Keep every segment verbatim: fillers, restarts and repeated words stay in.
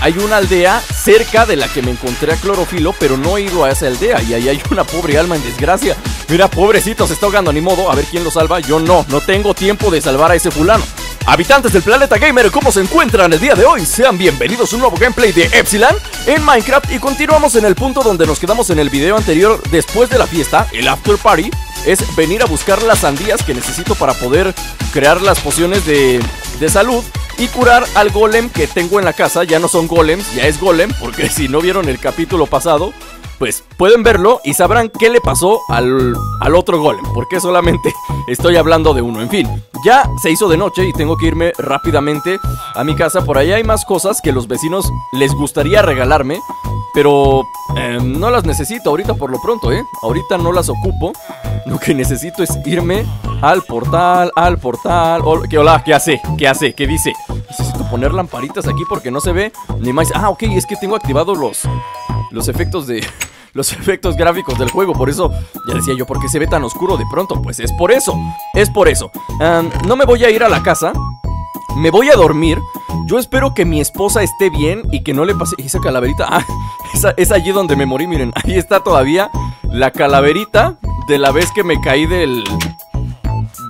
Hay una aldea cerca de la que me encontré a Clorofilo, pero no he ido a esa aldea. Y ahí hay una pobre alma en desgracia. Mira, pobrecito, se está ahogando, ni modo. A ver quién lo salva. Yo no, no tengo tiempo de salvar a ese fulano. Habitantes del planeta gamer, ¿cómo se encuentran el día de hoy? Sean bienvenidos a un nuevo gameplay de Epsilon en Minecraft. Y continuamos en el punto donde nos quedamos en el video anterior. Después de la fiesta, el after party es venir a buscar las sandías que necesito para poder crear las pociones de, de salud y curar al golem que tengo en la casa. Ya no son golems, ya es golem, porque si no vieron el capítulo pasado, pues pueden verlo y sabrán qué le pasó al, al otro golem, porque solamente estoy hablando de uno. En fin, ya se hizo de noche y tengo que irme rápidamente a mi casa. Por ahí hay más cosas que los vecinos les gustaría regalarme, pero eh, no las necesito ahorita por lo pronto, ¿eh? Ahorita no las ocupo. Lo que necesito es irme al portal, al portal. ¿Qué, hola? ¿Qué hace? ¿Qué hace? ¿Qué dice? Necesito poner lamparitas aquí porque no se ve ni más. Ah, ok, es que tengo activados los, los efectos de... los efectos gráficos del juego, por eso ya decía yo, ¿por qué se ve tan oscuro de pronto? Pues es por eso, es por eso. um, No me voy a ir a la casa, me voy a dormir. Yo espero que mi esposa esté bien y que no le pase... Esa calaverita, ah, esa, es allí donde me morí, miren, ahí está todavía la calaverita de la vez que me caí del...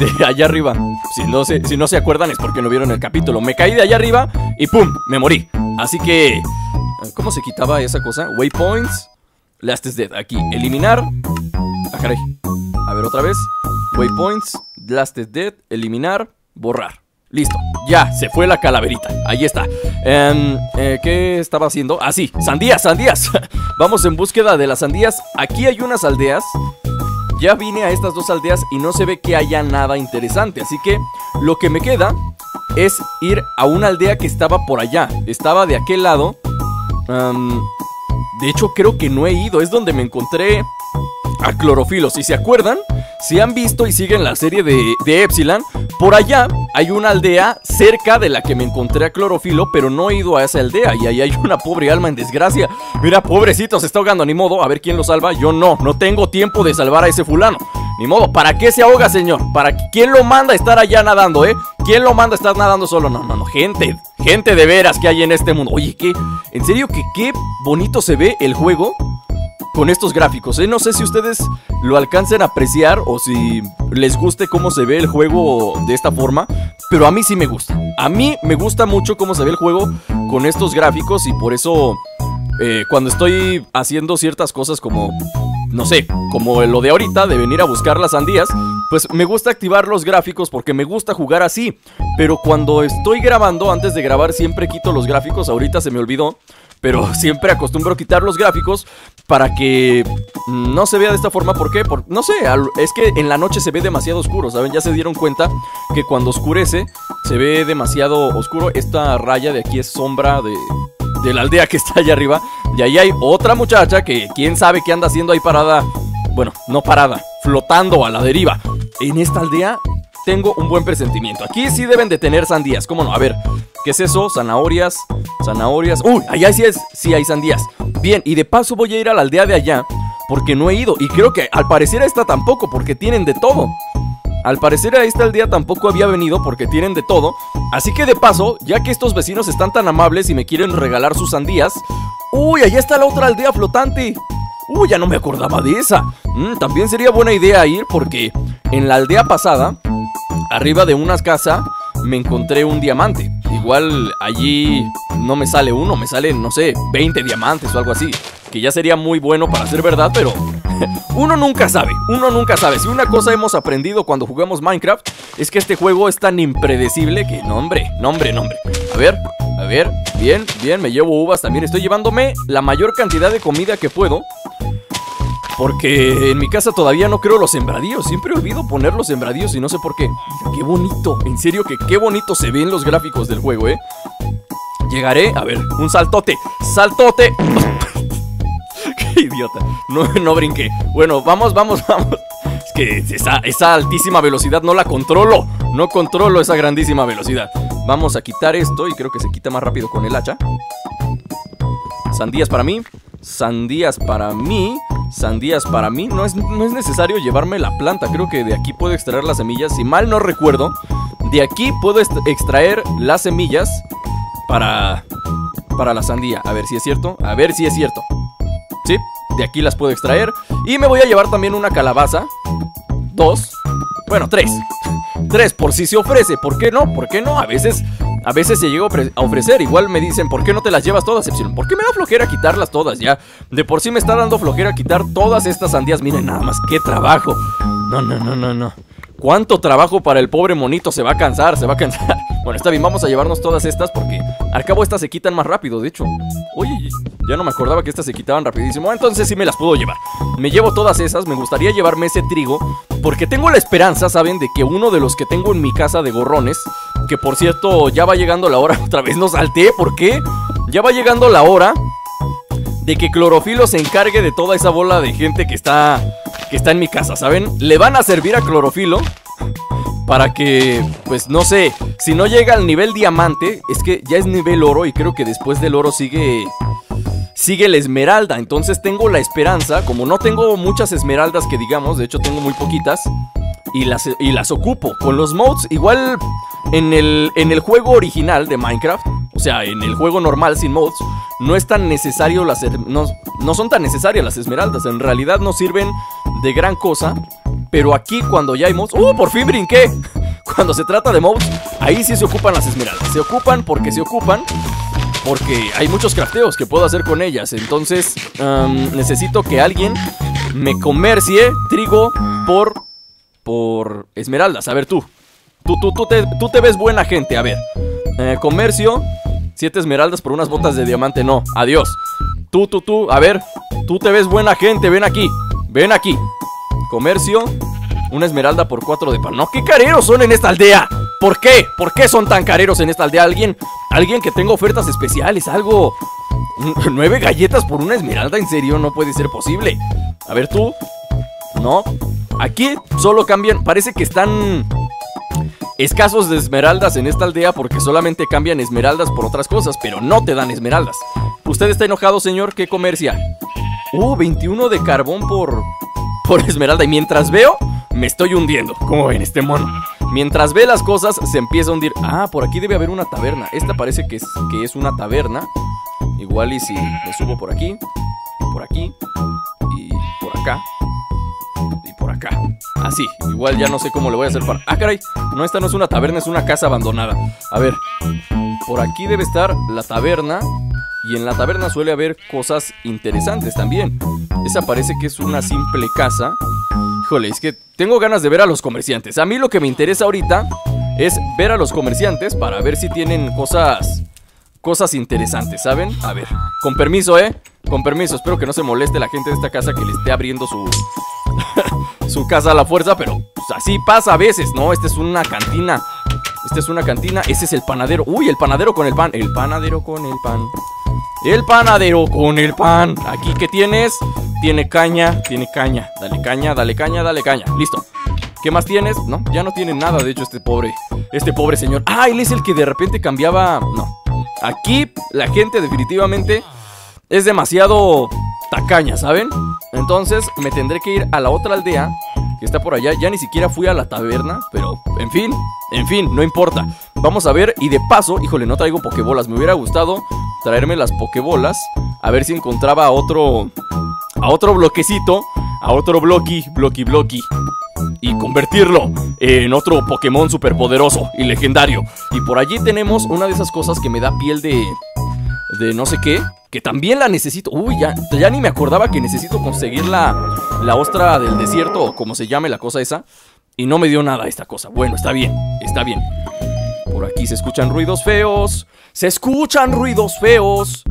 de allá arriba. Si no se, si no se acuerdan es porque no vieron el capítulo. Me caí de allá arriba y pum, me morí. Así que... ¿cómo se quitaba esa cosa? Waypoints. Last is dead, aquí, eliminar. Ah, caray. A ver, otra vez. Waypoints, last is dead, eliminar, borrar. Listo, ya, se fue la calaverita. Ahí está. um, eh, ¿Qué estaba haciendo? Ah, sí, sandías, sandías. Vamos en búsqueda de las sandías. Aquí hay unas aldeas. Ya vine a estas dos aldeas y no se ve que haya nada interesante. Así que lo que me queda es ir a una aldea que estaba por allá. Estaba de aquel lado. um, De hecho, creo que no he ido. Es donde me encontré a Clorofilo. Si se acuerdan, si han visto y siguen la serie de, de Epsilon, por allá hay una aldea cerca de la que me encontré a Clorofilo, pero no he ido a esa aldea. Y ahí hay una pobre alma en desgracia. Mira, pobrecito, se está ahogando, ni modo. A ver quién lo salva. Yo no, no tengo tiempo de salvar a ese fulano. Ni modo, ¿para qué se ahoga, señor? ¿Para quién lo manda a estar allá nadando, eh? ¿Quién lo manda a estar nadando solo? No, no, no, gente, gente de veras que hay en este mundo. Oye, ¿qué? ¿En serio que qué bonito se ve el juego con estos gráficos, eh? No sé si ustedes lo alcancen a apreciar o si les guste cómo se ve el juego de esta forma, pero a mí sí me gusta. A mí me gusta mucho cómo se ve el juego con estos gráficos y por eso... Eh, cuando estoy haciendo ciertas cosas como, no sé, como lo de ahorita, de venir a buscar las sandías, pues me gusta activar los gráficos porque me gusta jugar así. Pero cuando estoy grabando, antes de grabar siempre quito los gráficos. Ahorita se me olvidó, pero siempre acostumbro quitar los gráficos para que no se vea de esta forma. ¿Por qué? Por, no sé, es que en la noche se ve demasiado oscuro, ¿saben? Ya se dieron cuenta que cuando oscurece se ve demasiado oscuro. Esta raya de aquí es sombra de... de la aldea que está allá arriba. Y ahí hay otra muchacha que quién sabe qué anda haciendo ahí parada. Bueno, no parada, flotando a la deriva. En esta aldea tengo un buen presentimiento. Aquí sí deben de tener sandías, ¿cómo no? A ver, ¿qué es eso? Zanahorias, zanahorias. Uy, allá sí, es, sí hay sandías. Bien, y de paso voy a ir a la aldea de allá porque no he ido. Y creo que al parecer a esta tampoco, porque tienen de todo. Al parecer a esta aldea tampoco había venido porque tienen de todo. Así que de paso, ya que estos vecinos están tan amables y me quieren regalar sus sandías. ¡Uy! Allá está la otra aldea flotante. ¡Uy! Ya no me acordaba de esa. Mm, también sería buena idea ir porque en la aldea pasada, arriba de una casa, me encontré un diamante. Igual allí no me sale uno, me salen, no sé, veinte diamantes o algo así. Que ya sería muy bueno para ser verdad, pero... uno nunca sabe, uno nunca sabe. Si una cosa hemos aprendido cuando jugamos Minecraft es que este juego es tan impredecible que no, hombre, no, hombre, no, hombre. A ver, a ver, bien, bien, me llevo uvas también. Estoy llevándome la mayor cantidad de comida que puedo porque en mi casa todavía no creo los sembradíos. Siempre olvido poner los sembradíos y no sé por qué. Qué bonito, en serio que qué bonito se ven los gráficos del juego, eh. Llegaré, a ver, un saltote, saltote. Idiota, no, no brinqué. Bueno, vamos, vamos, vamos. Es que esa, esa altísima velocidad no la controlo. No controlo esa grandísima velocidad. Vamos a quitar esto y creo que se quita más rápido con el hacha. Sandías para mí. Sandías para mí. Sandías para mí. No es, no es necesario llevarme la planta. Creo que de aquí puedo extraer las semillas. Si mal no recuerdo, de aquí puedo extraer las semillas para... para la sandía. A ver si es cierto, a ver si es cierto. Sí, de aquí las puedo extraer. Y me voy a llevar también una calabaza. Dos, bueno, tres. Tres, por si se ofrece, ¿por qué no? ¿Por qué no? A veces, a veces se llega a ofrecer. Igual me dicen, ¿por qué no te las llevas todas, Epsilon? ¿Por qué me da flojera quitarlas todas ya? De por sí me está dando flojera quitar todas estas sandías. Miren nada más, qué trabajo. No, no, no, no, no. ¿Cuánto trabajo para el pobre monito? Se va a cansar, se va a cansar. Bueno, está bien, vamos a llevarnos todas estas porque al cabo estas se quitan más rápido, de hecho. Oye, ya no me acordaba que estas se quitaban rapidísimo. Entonces sí me las puedo llevar. Me llevo todas esas, me gustaría llevarme ese trigo porque tengo la esperanza, ¿saben? De que uno de los que tengo en mi casa de gorrones, que por cierto ya va llegando la hora. Otra vez no salté, ¿por qué? Ya va llegando la hora de que Clorofilo se encargue de toda esa bola de gente que está... que está en mi casa, ¿saben? Le van a servir a Clorofilo para que, pues no sé, si no llega al nivel diamante, es que ya es nivel oro y creo que después del oro sigue sigue la esmeralda. Entonces tengo la esperanza, como no tengo muchas esmeraldas que digamos, de hecho tengo muy poquitas y las, y las ocupo con los mods. Igual en el, en el juego original de Minecraft, o sea, en el juego normal sin mods, no es tan necesario las, no, no son tan necesarias las esmeraldas. En realidad no sirven de gran cosa. Pero aquí cuando ya hay mods... ¡Uh! Por fin brinqué. Cuando se trata de mods, ahí sí se ocupan las esmeraldas. Se ocupan porque se ocupan porque hay muchos crafteos que puedo hacer con ellas. Entonces um, necesito que alguien me comercie trigo por... por esmeraldas. A ver tú. Tú, tú, tú, te, tú te ves buena gente. A ver. Eh, comercio. Siete esmeraldas por unas botas de diamante. No. Adiós. Tú, tú, tú. A ver. Tú te ves buena gente. Ven aquí. Ven aquí. Comercio. Una esmeralda por cuatro de pan. No, qué careros son en esta aldea. ¿Por qué? ¿Por qué son tan careros en esta aldea? Alguien, alguien que tenga ofertas especiales, algo. Nueve galletas por una esmeralda. En serio, no puede ser posible. A ver tú. No. Aquí solo cambian. Parece que están escasos de esmeraldas en esta aldea porque solamente cambian esmeraldas por otras cosas, pero no te dan esmeraldas. ¿Usted está enojado, señor? ¿Qué comercia? Uh, veintiuno de carbón por... por esmeralda. Y mientras veo, me estoy hundiendo. ¿Cómo ven este mono? Mientras ve las cosas, se empieza a hundir. Ah, por aquí debe haber una taberna. Esta parece que es, que es una taberna. Igual y si me subo por aquí, por aquí y por acá y por acá. Así, igual ya no sé cómo le voy a hacer para... Ah, caray, no, esta no es una taberna, es una casa abandonada. A ver, por aquí debe estar la taberna. Y en la taberna suele haber cosas interesantes también. Esa parece que es una simple casa. Híjole, es que tengo ganas de ver a los comerciantes. A mí lo que me interesa ahorita es ver a los comerciantes para ver si tienen cosas... cosas interesantes, ¿saben? A ver, con permiso, ¿eh? Con permiso, espero que no se moleste la gente de esta casa que le esté abriendo su... su casa a la fuerza, pero pues, así pasa a veces, ¿no? Esta es una cantina. Esta es una cantina, ese es el panadero. Uy, el panadero con el pan. El panadero con el pan. El panadero con el pan. Aquí, ¿qué tienes? Tiene caña, tiene caña. Dale caña, dale caña, dale caña. Listo. ¿Qué más tienes? No, ya no tiene nada. De hecho, este pobre, este pobre señor. Ah, él es el que de repente cambiaba. No. Aquí, la gente definitivamente es demasiado tacaña, ¿saben? Entonces, me tendré que ir a la otra aldea que está por allá. Ya ni siquiera fui a la taberna, pero en fin, en fin, no importa. Vamos a ver, y de paso, híjole, no traigo pokebolas. Me hubiera gustado traerme las pokebolas, a ver si encontraba a otro, a otro bloquecito, a otro blocky, blocky, blocky, y convertirlo en otro Pokémon superpoderoso y legendario. Y por allí tenemos una de esas cosas que me da piel de... de no sé qué, que también la necesito. Uy, ya, ya ni me acordaba que necesito conseguir la, la ostra del desierto, o como se llame la cosa esa. Y no me dio nada esta cosa. Bueno, está bien, está bien. Por aquí se escuchan ruidos feos. Se escuchan ruidos feos.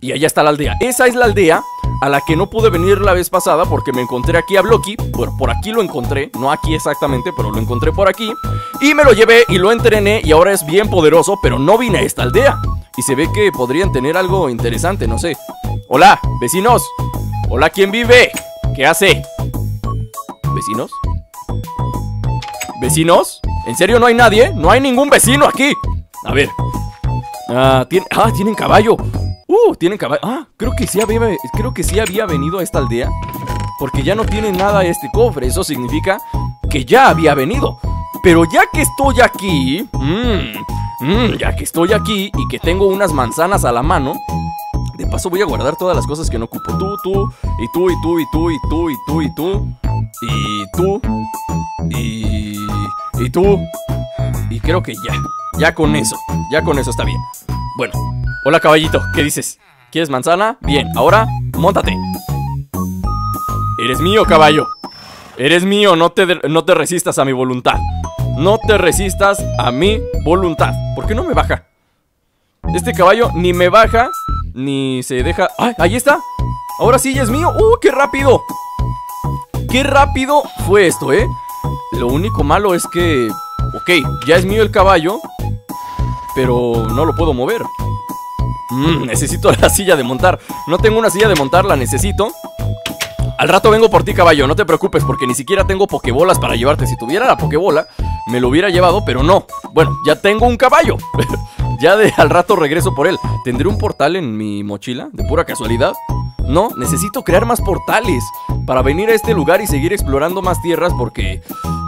Y allá está la aldea. Esa es la aldea a la que no pude venir la vez pasada porque me encontré aquí a Blocky. Bueno, por aquí lo encontré, no aquí exactamente, pero lo encontré por aquí. Y me lo llevé y lo entrené y ahora es bien poderoso, pero no vine a esta aldea. Y se ve que podrían tener algo interesante, no sé. Hola, vecinos. Hola, ¿quién vive? ¿Qué hace? ¿Vecinos? ¿Vecinos? ¿En serio no hay nadie? No hay ningún vecino aquí. A ver. Ah, tiene... ah tienen caballo. Uh, tienen caballo. Ah, creo que sí había, creo que sí había venido a esta aldea. Porque ya no tiene nada este cofre. Eso significa que ya había venido. Pero ya que estoy aquí, mmm, Mmm, ya que estoy aquí y que tengo unas manzanas a la mano, de paso voy a guardar todas las cosas que no ocupo. Tú, tú, y tú, y tú, y tú, y tú, y tú, y tú, y tú, y, y tú. Y creo que ya, ya con eso, ya con eso está bien. Bueno, hola caballito, ¿qué dices? ¿Quieres manzana? Bien, ahora, móntate. Eres mío, caballo. Eres mío, no te, no te resistas a mi voluntad. No te resistas a mi voluntad. ¿Por qué no me baja? Este caballo ni me baja, ni se deja... ¡Ay, ahí está! Ahora sí ya es mío. ¡Uh, qué rápido! ¡Qué rápido fue esto, eh! Lo único malo es que... ok, ya es mío el caballo, pero no lo puedo mover. Mm, necesito la silla de montar. No tengo una silla de montar, la necesito. Al rato vengo por ti, caballo, no te preocupes, porque ni siquiera tengo pokebolas para llevarte. Si tuviera la pokebola, me lo hubiera llevado, pero no. Bueno, ya tengo un caballo. Ya de al rato regreso por él. ¿Tendré un portal en mi mochila? ¿De pura casualidad? No, necesito crear más portales para venir a este lugar y seguir explorando más tierras, porque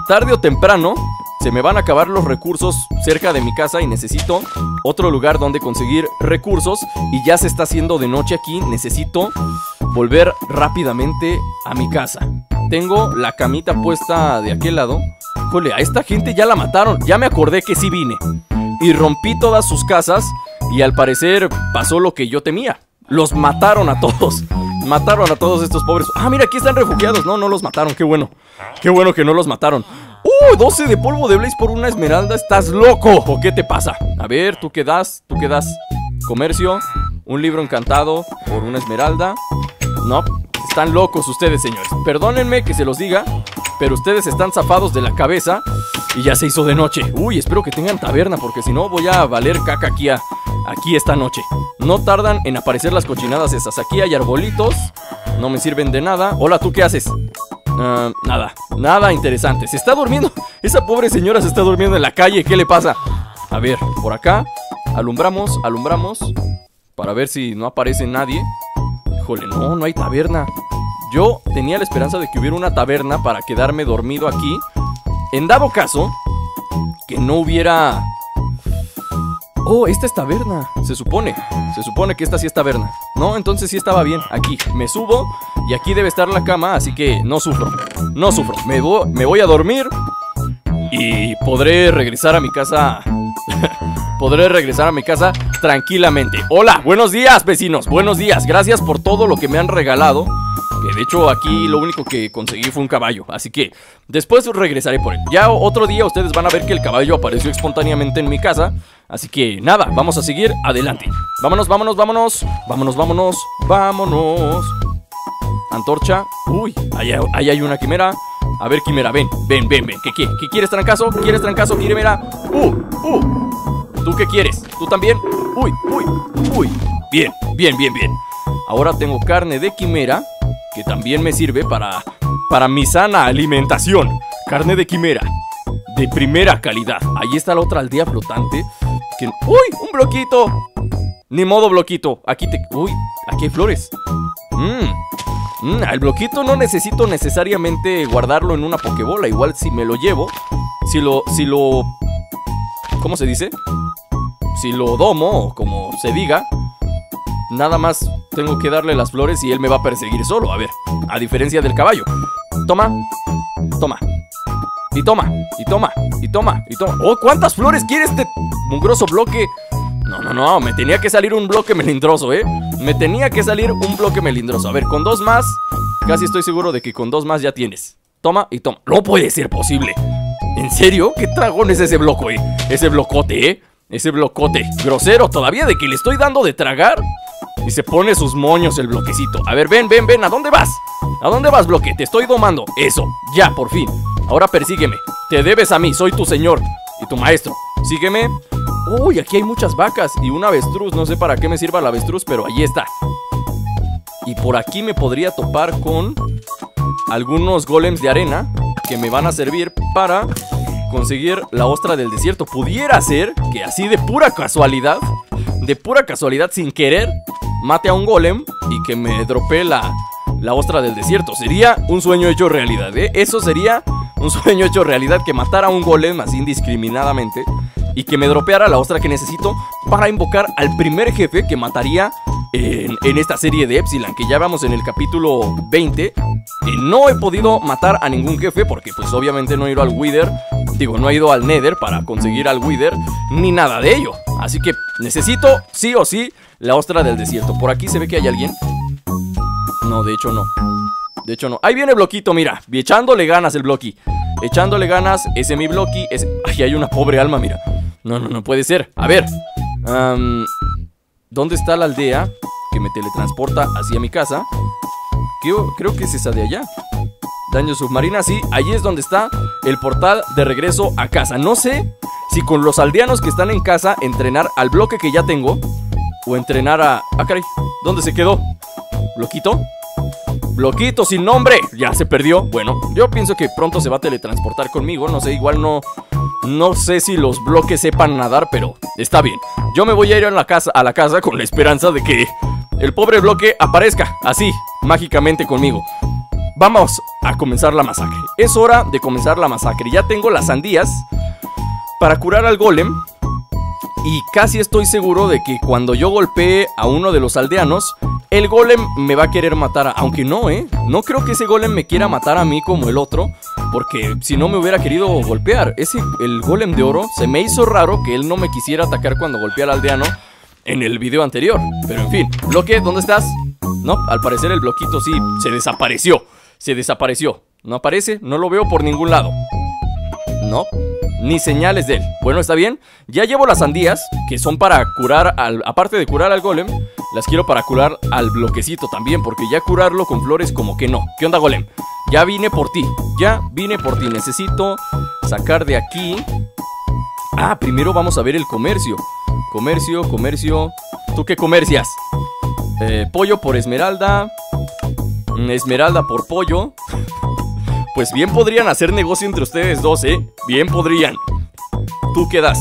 tarde o temprano se me van a acabar los recursos cerca de mi casa y necesito otro lugar donde conseguir recursos. Y ya se está haciendo de noche aquí. Necesito volver rápidamente a mi casa. Tengo la camita puesta de aquel lado. Jole, a esta gente ya la mataron. Ya me acordé que sí vine y rompí todas sus casas, y al parecer pasó lo que yo temía. Los mataron a todos. Mataron a todos estos pobres. Ah, mira, aquí están refugiados. No, no los mataron, qué bueno. Qué bueno que no los mataron. ¡Uh! doce de polvo de Blaze por una esmeralda. ¿Estás loco? ¿O qué te pasa? A ver, ¿tú qué das? ¿Tú qué das? Comercio. Un libro encantado por una esmeralda. No, están locos ustedes, señores. Perdónenme que se los diga, pero ustedes están zafados de la cabeza. Y ya se hizo de noche. Uy, espero que tengan taberna, porque si no voy a valer caca aquí, a, aquí esta noche. No tardan en aparecer las cochinadas esas. Aquí hay arbolitos, no me sirven de nada. Hola, ¿tú qué haces? Uh, nada, nada interesante. Se está durmiendo, esa pobre señora se está durmiendo en la calle, ¿qué le pasa? A ver, por acá, alumbramos, alumbramos, para ver si no aparece nadie. Híjole, no, no hay taberna. Yo tenía la esperanza de que hubiera una taberna para quedarme dormido aquí, en dado caso que no hubiera... Oh, esta es taberna, se supone. Se supone que esta sí es taberna. No, entonces sí estaba bien, aquí, me subo. Y aquí debe estar la cama, así que no sufro. No sufro, me, vo me voy a dormir y podré regresar a mi casa. Podré regresar a mi casa tranquilamente. Hola, buenos días vecinos, buenos días. Gracias por todo lo que me han regalado. Que de hecho aquí lo único que conseguí fue un caballo, así que después regresaré por él. Ya otro día ustedes van a ver que el caballo apareció espontáneamente en mi casa. Así que nada, vamos a seguir adelante. Vámonos, vámonos, vámonos. Vámonos, vámonos, vámonos. Antorcha. Uy, ahí, ahí hay una quimera. A ver, quimera, ven, ven, ven, ven. ¿Qué, qué? ¿Qué quieres, trancazo? ¿Quieres, trancazo? Quimera. Uh, uh. ¿Tú qué quieres? ¿Tú también? Uy, uy, uy. Bien, bien, bien, bien. Ahora tengo carne de quimera, que también me sirve para, para mi sana alimentación. Carne de quimera de primera calidad. Ahí está la otra aldea flotante que... ¡Uy! ¡Un bloquito! Ni modo, bloquito. Aquí te... ¡Uy! Aquí hay flores. Mmm. Mm, el bloquito no necesito necesariamente guardarlo en una pokebola. Igual si me lo llevo, Si lo... Si lo... ¿Cómo se dice? Si lo domo, o como se diga. Nada más tengo que darle las flores y él me va a perseguir solo. A ver, a diferencia del caballo. Toma, toma. Y toma, y toma, y toma, y toma. ¡Oh! ¿Cuántas flores quiere este mugroso bloque? No, no, no, me tenía que salir un bloque melindroso, ¿eh? Me tenía que salir un bloque melindroso. A ver, con dos más, casi estoy seguro de que con dos más ya tienes. Toma y toma. No puede ser posible. ¿En serio? ¿Qué dragón es ese bloque, eh? Ese blocote, ¿eh? Ese blocote. Grosero todavía de que le estoy dando de tragar. Y se pone sus moños el bloquecito. A ver, ven, ven, ven, ¿a dónde vas? ¿A dónde vas, bloque? Te estoy domando. Eso, ya, por fin. Ahora persígueme. Te debes a mí, soy tu señor y tu maestro. Sígueme. Uy, aquí hay muchas vacas y un avestruz. No sé para qué me sirva el avestruz, pero ahí está. Y por aquí me podría topar con algunos golems de arena que me van a servir para conseguir la ostra del desierto. Pudiera ser que así de pura casualidad, de pura casualidad, sin querer, mate a un golem y que me dropee la, la ostra del desierto. Sería un sueño hecho realidad, ¿eh? Eso sería un sueño hecho realidad, que matara a un golem así indiscriminadamente y que me dropeara la ostra que necesito para invocar al primer jefe que mataría en, en esta serie de Epsilon, que ya vamos en el capítulo veinte. eh, No he podido matar a ningún jefe porque pues obviamente no he ido al Wither. Digo, no he ido al Nether para conseguir al Wither ni nada de ello. Así que necesito sí o sí la ostra del desierto. Por aquí se ve que hay alguien. No, de hecho no. De hecho no. Ahí viene Bloquito, mira. Echándole ganas el Blocky. Echándole ganas. Ese mi Blocky. Ese... Ay, hay una pobre alma, mira. No, no, no puede ser. A ver. Um, ¿Dónde está la aldea que me teletransporta hacia mi casa? Creo, creo que es esa de allá. Daño submarina, sí. Allí es donde está el portal de regreso a casa. No sé si con los aldeanos que están en casa entrenar al bloque que ya tengo o entrenar a... Ah, caray. ¿Dónde se quedó? ¿Bloquito? Bloquito sin nombre, ya se perdió. Bueno, yo pienso que pronto se va a teletransportar conmigo. No sé, igual no. No sé si los bloques sepan nadar, pero está bien. Yo me voy a ir a la casa, a la casa con la esperanza de que el pobre bloque aparezca así, mágicamente conmigo. Vamos a comenzar la masacre. Es hora de comenzar la masacre. Ya tengo las sandías para curar al golem. Y casi estoy seguro de que cuando yo golpee a uno de los aldeanos, el golem me va a querer matar, aunque no, ¿eh? No creo que ese golem me quiera matar a mí como el otro, porque si no me hubiera querido golpear. Ese, el golem de oro, se me hizo raro que él no me quisiera atacar cuando golpeé al aldeano en el video anterior. Pero en fin, Bloque, ¿dónde estás? No, al parecer el bloquito sí, se desapareció, se desapareció. No aparece, no lo veo por ningún lado. No, ni señales de él. Bueno, está bien, ya llevo las sandías, que son para curar, al, aparte de curar al golem, las quiero para curar al bloquecito también, porque ya curarlo con flores como que no. ¿Qué onda, golem? Ya vine por ti, ya vine por ti. Necesito sacar de aquí. Ah, primero vamos a ver el comercio. Comercio, comercio. ¿Tú qué comercias? Eh, pollo por esmeralda. Esmeralda por pollo. Pues bien podrían hacer negocio entre ustedes dos, ¿eh? Bien podrían. ¿Tú qué das?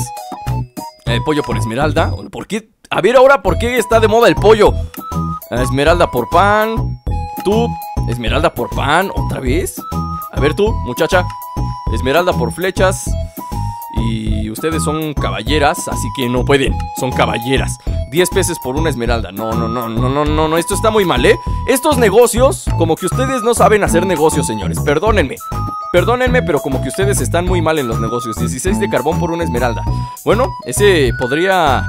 Eh, pollo por esmeralda. ¿Por qué? A ver ahora, ¿por qué está de moda el pollo? Esmeralda por pan. Tú, esmeralda por pan. ¿Otra vez? A ver tú, muchacha. Esmeralda por flechas. Y ustedes son caballeras, así que no pueden. Son caballeras. diez pesos por una esmeralda. No, no, no, no, no, no, no. Esto está muy mal, ¿eh? Estos negocios, como que ustedes no saben hacer negocios, señores. Perdónenme. Perdónenme, pero como que ustedes están muy mal en los negocios. dieciséis de carbón por una esmeralda. Bueno, ese podría...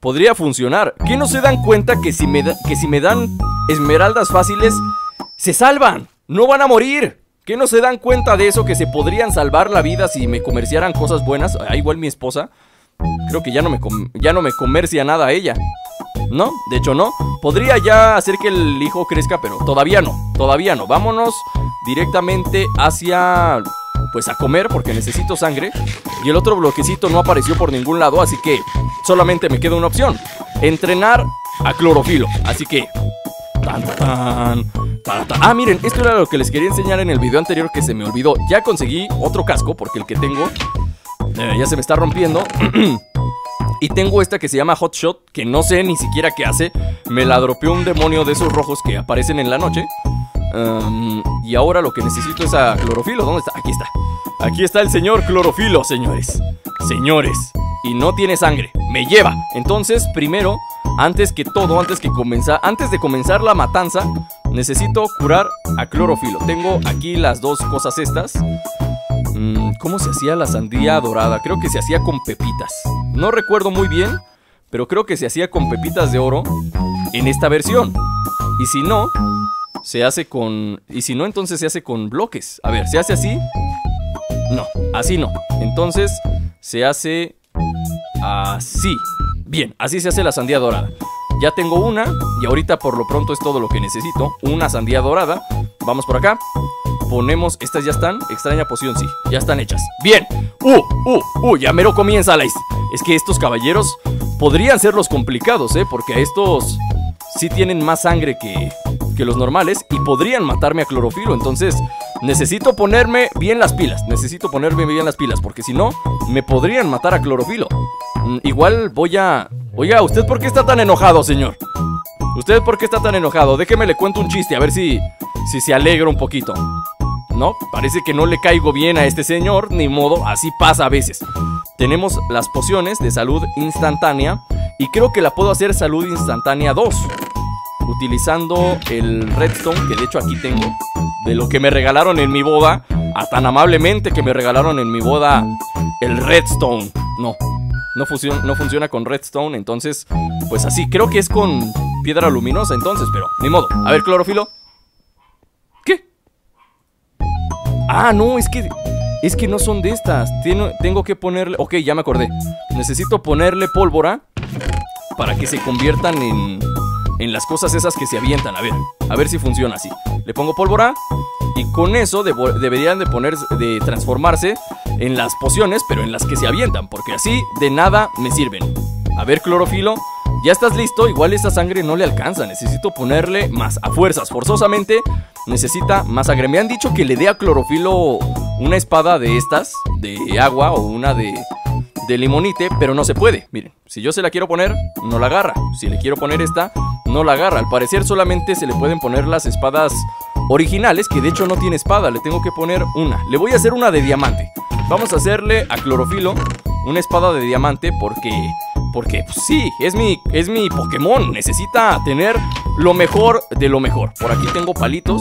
Podría funcionar. ¿Qué no se dan cuenta que si me, da, que si me dan esmeraldas fáciles, se salvan? ¡No van a morir! ¿Qué no se dan cuenta de eso? Que se podrían salvar la vida si me comerciaran cosas buenas. Ah, igual mi esposa. Creo que ya no me, ya no me comercia nada a ella. ¿No? De hecho no. Podría ya hacer que el hijo crezca, pero todavía no. Todavía no. Vámonos directamente hacia... Pues a comer, porque necesito sangre. Y el otro bloquecito no apareció por ningún lado, así que solamente me queda una opción: entrenar a Clorofilo. Así que tan, tan, tan, tan. Ah, miren, esto era lo que les quería enseñar en el video anterior, que se me olvidó. Ya conseguí otro casco, porque el que tengo eh, ya se me está rompiendo. Y tengo esta que se llama Hotshot, que no sé ni siquiera qué hace. Me la dropeó un demonio de esos rojos que aparecen en la noche. Um, y ahora lo que necesito es a Clorofilo. ¿Dónde está? Aquí está. Aquí está el señor Clorofilo, señores. Señores. Y no tiene sangre. Me lleva. Entonces, primero, antes que todo, antes que comenzar, antes de comenzar la matanza, necesito curar a Clorofilo. Tengo aquí las dos cosas estas. Um, ¿Cómo se hacía la sandía dorada? Creo que se hacía con pepitas. No recuerdo muy bien, pero creo que se hacía con pepitas de oro en esta versión. Y si no... Se hace con... Y si no, entonces se hace con bloques. A ver, ¿se hace así? No, así no. Entonces, se hace así. Bien, así se hace la sandía dorada. Ya tengo una, y ahorita por lo pronto es todo lo que necesito. Una sandía dorada. Vamos por acá. Ponemos... Estas ya están. Extraña poción, sí. Ya están hechas. Bien. ¡Uh! ¡Uh! ¡Uh! Ya mero comienza la... Es que estos caballeros podrían ser los complicados, ¿eh? Porque a estos... Sí tienen más sangre que... que los normales y podrían matarme a Clorofilo. Entonces necesito ponerme bien las pilas, necesito ponerme bien las pilas, porque si no, me podrían matar a Clorofilo. mm, Igual voy a... Oiga, ¿usted por qué está tan enojado, señor? ¿Usted por qué está tan enojado? Déjeme le cuento un chiste, a ver si... Si se alegra un poquito. No, parece que no le caigo bien a este señor. Ni modo, así pasa a veces. tenemos las pociones de salud instantánea. Y creo que la puedo hacer salud instantánea dos, utilizando el redstone, que de hecho aquí tengo, de lo que me regalaron en mi boda. A tan amablemente que me regalaron en mi boda el redstone. No, no, funciona, no funciona con redstone, entonces pues así, creo que es con piedra luminosa entonces, pero ni modo. A ver, clorofilo. ¿Qué? Ah, no, es que... Es que no son de estas. Tengo, tengo que ponerle... Ok, ya me acordé. Necesito ponerle pólvora para que se conviertan en... en las cosas esas que se avientan. A ver, a ver si funciona así. Le pongo pólvora y con eso debo, deberían de, poner, de transformarse en las pociones, pero en las que se avientan, porque así de nada me sirven. A ver, clorofilo, ya estás listo. Igual esta sangre no le alcanza. Necesito ponerle más a fuerzas. Forzosamente necesita más sangre. Me han dicho que le dé a clorofilo una espada de estas, de agua, o una de, de limonite, pero no se puede. Miren, si yo se la quiero poner, no la agarra. Si le quiero poner esta, no la agarra. Al parecer solamente se le pueden poner las espadas originales, que de hecho no tiene espada. Le tengo que poner una. Le voy a hacer una de diamante. Vamos a hacerle a clorofilo una espada de diamante porque... Porque pues, sí, es mi, es mi Pokémon. Necesita tener lo mejor de lo mejor. Por aquí tengo palitos.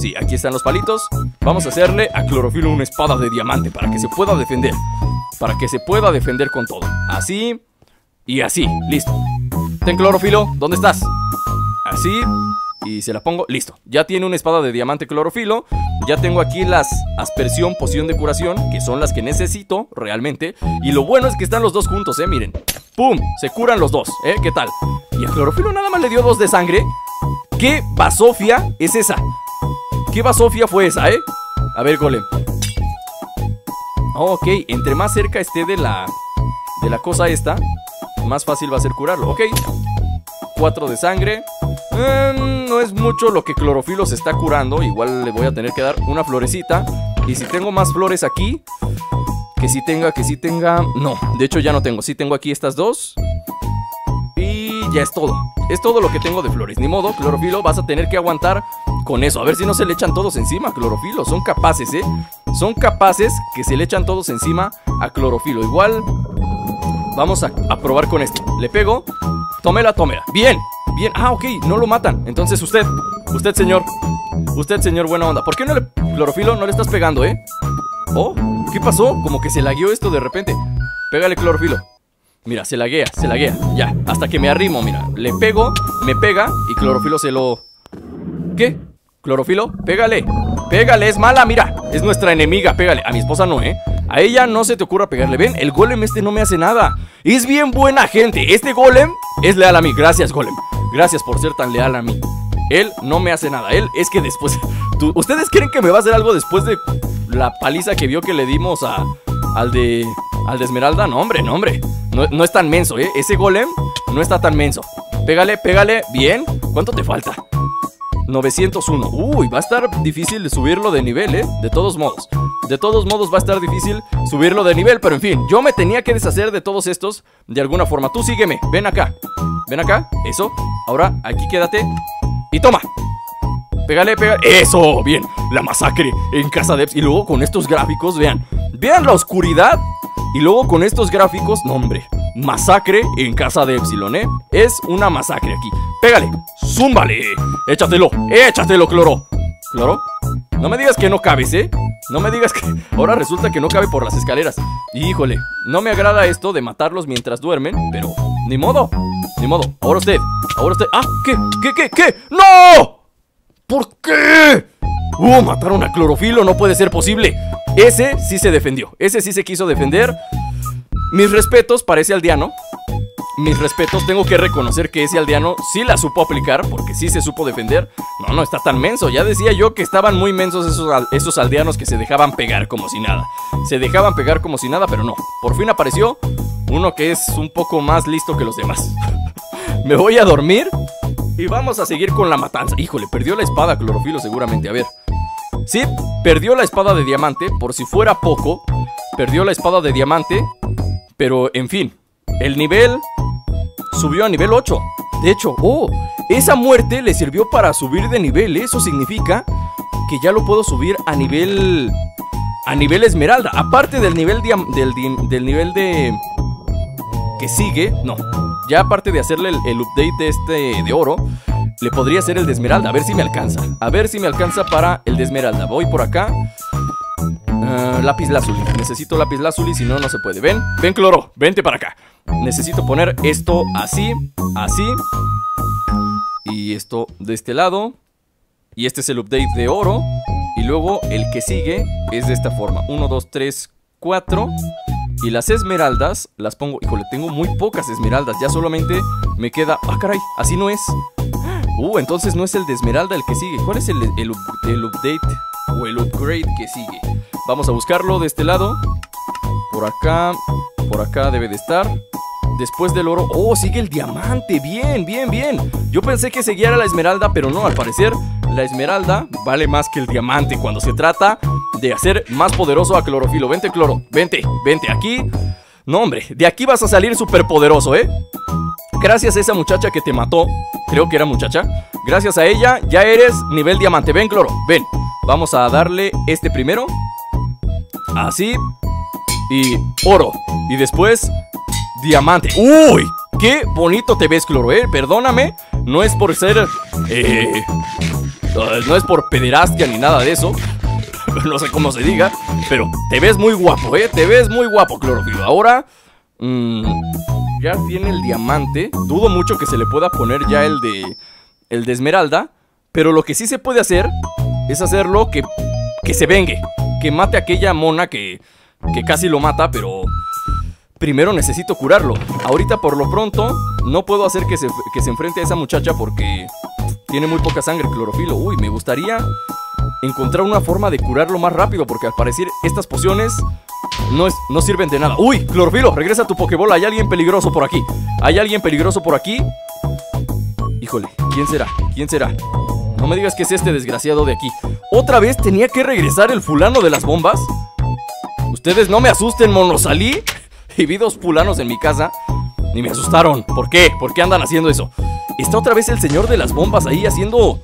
Sí, aquí están los palitos. Vamos a hacerle a clorofilo una espada de diamante para que se pueda defender. Para que se pueda defender con todo. Así y así. Listo. Ten, clorofilo, ¿dónde estás? Así. Y se la pongo, listo, ya tiene una espada de diamante clorofilo. Ya tengo aquí las aspersión, poción de curación, que son las que necesito realmente. Y lo bueno es que están los dos juntos, eh, miren. ¡Pum! Se curan los dos, eh, ¿qué tal? Y a clorofilo nada más le dio dos de sangre. ¿Qué basofia es esa? ¿Qué basofia fue esa, eh? A ver, golem. Ok, entre más cerca esté de la, de la cosa esta, más fácil va a ser curarlo, ok. Cuatro de sangre. Eh, no es mucho lo que clorofilo se está curando. Igual le voy a tener que dar una florecita. Y si tengo más flores aquí, que si tenga, que si tenga... No, de hecho ya no tengo. Sí tengo aquí estas dos. Y ya es todo. Es todo lo que tengo de flores. Ni modo, clorofilo, vas a tener que aguantar con eso. A ver si no se le echan todos encima, clorofilo. Son capaces, ¿eh? Son capaces que se le echan todos encima a clorofilo. Igual vamos a, a probar con esto. Le pego. Tómela, tómela. Bien. Bien, ah, ok, no lo matan. Entonces usted, usted señor, usted señor buena onda. ¿Por qué no le, clorofilo, no le estás pegando, eh? Oh, ¿qué pasó? Como que se lagueó esto de repente. Pégale, clorofilo. Mira, se laguea, se laguea. Ya, hasta que me arrimo, mira. Le pego, me pega y clorofilo se lo... ¿Qué? Clorofilo, pégale. Pégale, es mala, mira. Es nuestra enemiga, pégale. A mi esposa no, eh. A ella no se te ocurra pegarle. Ven, el golem este no me hace nada. Es bien buena gente. Este golem es leal a mí. Gracias, golem. Gracias por ser tan leal a mí. Él no me hace nada. Él es que después... ¿tú, ¿Ustedes creen que me va a hacer algo después de la paliza que vio que le dimos a, al de al de Esmeralda? No, hombre, no, hombre. No, no es tan menso, ¿eh? Ese golem no está tan menso. Pégale, pégale. Bien. ¿Cuánto te falta? novecientos uno. Uy, va a estar difícil subirlo de nivel, ¿eh? De todos modos. De todos modos va a estar difícil subirlo de nivel. Pero en fin, yo me tenía que deshacer de todos estos de alguna forma. Tú sígueme. Ven acá. Ven acá. Eso. Ahora, aquí quédate. Y toma. Pégale, pégale. Eso. Bien. La masacre en casa de Eps. Y luego con estos gráficos, vean. Vean la oscuridad. Y luego con estos gráficos, no, hombre. Masacre en casa de Epsilon, ¿eh? Es una masacre aquí. Pégale, zúmbale. Échatelo, échatelo, cloro. ¿Cloro? No me digas que no cabes, ¿eh? No me digas que... Ahora resulta que no cabe por las escaleras. Híjole, no me agrada esto de matarlos mientras duermen, pero... Ni modo, ni modo. Ahora usted, ahora usted... ¡Ah! ¿Qué? ¿Qué? ¿Qué? ¿Qué? ¡No! ¿Por qué? ¡Uh! Mataron a clorofilo, no puede ser posible. Ese sí se defendió, ese sí se quiso defender. Mis respetos para ese aldeano. Mis respetos, tengo que reconocer que ese aldeano sí la supo aplicar, porque sí se supo defender. No, no está tan menso. Ya decía yo que estaban muy mensos esos, esos aldeanos que se dejaban pegar como si nada. Se dejaban pegar como si nada, pero no. Por fin apareció uno que es un poco más listo que los demás. Me voy a dormir y vamos a seguir con la matanza. Híjole, perdió la espada clorofilo seguramente, a ver. Sí, perdió la espada de diamante, por si fuera poco. Perdió la espada de diamante. Pero, en fin, el nivel subió a nivel ocho. De hecho, oh, esa muerte le sirvió para subir de nivel. Eso significa que ya lo puedo subir a nivel... a nivel esmeralda. Aparte del nivel de, del, del nivel de... que sigue, no. Ya aparte de hacerle el, el update de este de oro, le podría hacer el de esmeralda. A ver si me alcanza. A ver si me alcanza para el de esmeralda. Voy por acá. Uh, lápiz lazuli. Necesito lápiz lazuli, si no, no se puede. Ven, ven, Cloro, vente para acá. Necesito poner esto así, así. Y esto de este lado. Y este es el update de oro. Y luego el que sigue es de esta forma: uno, dos, tres, cuatro. Y las esmeraldas las pongo. Híjole, tengo muy pocas esmeraldas. Ya solamente me queda. ¡Ah, caray! Así no es. Uh, entonces no es el de esmeralda el que sigue. ¿Cuál es el, el, el update o el upgrade que sigue? Vamos a buscarlo de este lado. Por acá. Por acá debe de estar. Después del oro. ¡Oh, sigue el diamante! ¡Bien, bien, bien! Yo pensé que seguía la esmeralda, pero no. Al parecer, la esmeralda vale más que el diamante cuando se trata de hacer más poderoso a Clorofilo. Vente, Cloro. Vente, vente. Aquí... No, hombre. De aquí vas a salir súper poderoso, ¿eh? Gracias a esa muchacha que te mató. Creo que era muchacha. Gracias a ella ya eres nivel diamante. Ven, Cloro. Ven. Vamos a darle este primero. Así. Y oro. Y después... diamante. ¡Uy! ¡Qué bonito te ves, Cloro, eh! Perdóname. No es por ser... Eh, no es por pederastia ni nada de eso. No sé cómo se diga. Pero te ves muy guapo, eh. Te ves muy guapo, Clorofilo. Ahora... Mmm, ya tiene el diamante. Dudo mucho que se le pueda poner ya el de... El de esmeralda. Pero lo que sí se puede hacer... Es hacerlo que... Que se vengue. Que mate a aquella mona que... Que casi lo mata, pero... Primero necesito curarlo. Ahorita por lo pronto no puedo hacer que se, que se enfrente a esa muchacha porque tiene muy poca sangre, Clorofilo. Uy, me gustaría encontrar una forma de curarlo más rápido porque al parecer estas pociones no, es, no sirven de nada. Uy, Clorofilo, regresa a tu Pokébola. Hay alguien peligroso por aquí. Hay alguien peligroso por aquí. Híjole, ¿quién será? ¿Quién será? No me digas que es este desgraciado de aquí. ¿Otra vez tenía que regresar el fulano de las bombas? Ustedes no me asusten, monosalí. Y vi dos fulanos en mi casa y me asustaron. ¿Por qué? ¿Por qué andan haciendo eso? Está otra vez el señor de las bombas ahí haciendo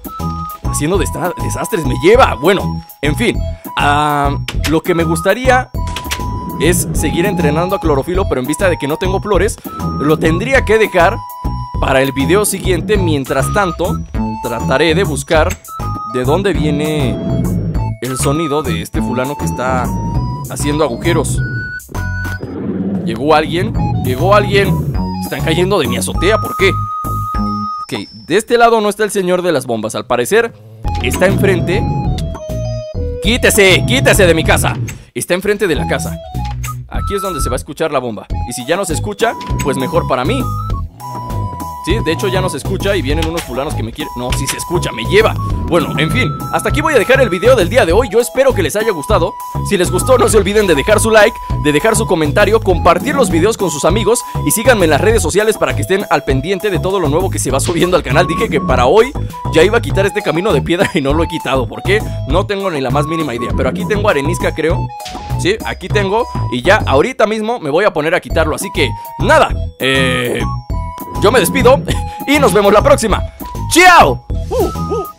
haciendo desastres. Me lleva. Bueno, en fin. uh, Lo que me gustaría es seguir entrenando a Clorofilo, pero en vista de que no tengo flores, lo tendría que dejar para el video siguiente. Mientras tanto, trataré de buscar de dónde viene el sonido de este fulano que está haciendo agujeros. Llegó alguien, llegó alguien. Están cayendo de mi azotea, ¿por qué? Ok, de este lado no está el señor de las bombas. Al parecer, está enfrente. ¡Quítese! ¡Quítese de mi casa! Está enfrente de la casa. Aquí es donde se va a escuchar la bomba. Y si ya no se escucha, pues mejor para mí. Sí, de hecho ya no se escucha y vienen unos fulanos que me quieren... No, sí se escucha, me lleva. Bueno, en fin, hasta aquí voy a dejar el video del día de hoy. Yo espero que les haya gustado. Si les gustó, no se olviden de dejar su like, de dejar su comentario, compartir los videos con sus amigos. Y síganme en las redes sociales para que estén al pendiente de todo lo nuevo que se va subiendo al canal. Dije que para hoy ya iba a quitar este camino de piedra y no lo he quitado. ¿Por qué? No tengo ni la más mínima idea. Pero aquí tengo arenisca, creo. Sí, aquí tengo. Y ya ahorita mismo me voy a poner a quitarlo. Así que, nada, eh... yo me despido y nos vemos la próxima. ¡Chao! Uh, uh.